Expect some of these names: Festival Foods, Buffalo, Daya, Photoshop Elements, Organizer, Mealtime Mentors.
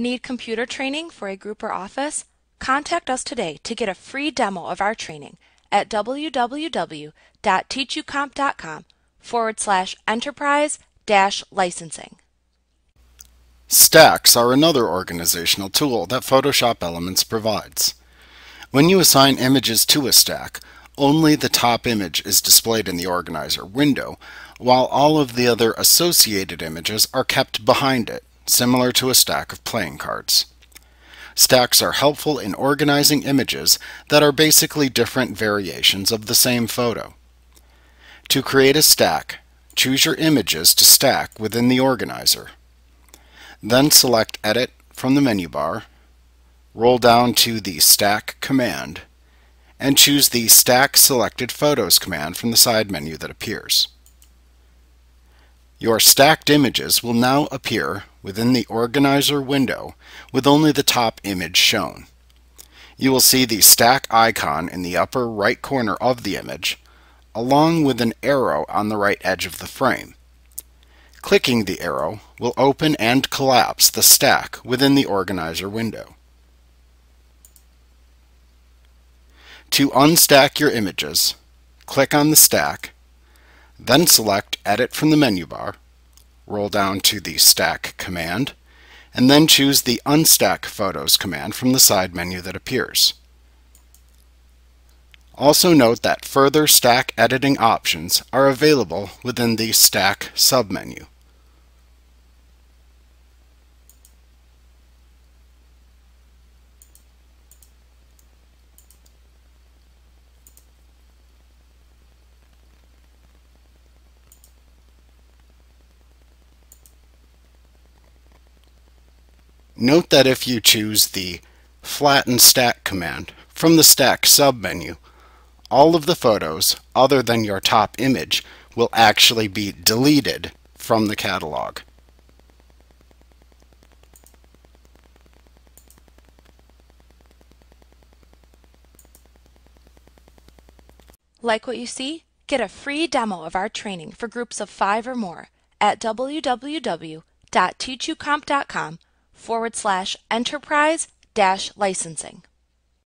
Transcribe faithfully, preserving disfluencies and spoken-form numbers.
Need computer training for a group or office? Contact us today to get a free demo of our training at www.teachucomp.com forward slash enterprise dash licensing. Stacks are another organizational tool that Photoshop Elements provides. When you assign images to a stack, only the top image is displayed in the organizer window, while all of the other associated images are kept behind it, similar to a stack of playing cards. Stacks are helpful in organizing images that are basically different variations of the same photo. To create a stack, choose your images to stack within the organizer. Then select Edit from the menu bar, roll down to the Stack command, and choose the Stack Selected Photos command from the side menu that appears. Your stacked images will now appear within the Organizer window with only the top image shown. You will see the stack icon in the upper right corner of the image, along with an arrow on the right edge of the frame. Clicking the arrow will open and collapse the stack within the Organizer window. To unstack your images, click on the stack, then select Edit from the menu bar, roll down to the Stack command, and then choose the Unstack Photos command from the side menu that appears. Also note that further stack editing options are available within the Stack submenu. Note that if you choose the Flatten Stack command from the Stack submenu, all of the photos, other than your top image, will actually be deleted from the catalog. Like what you see? Get a free demo of our training for groups of five or more at www.teachucomp.com forward slash enterprise dash licensing.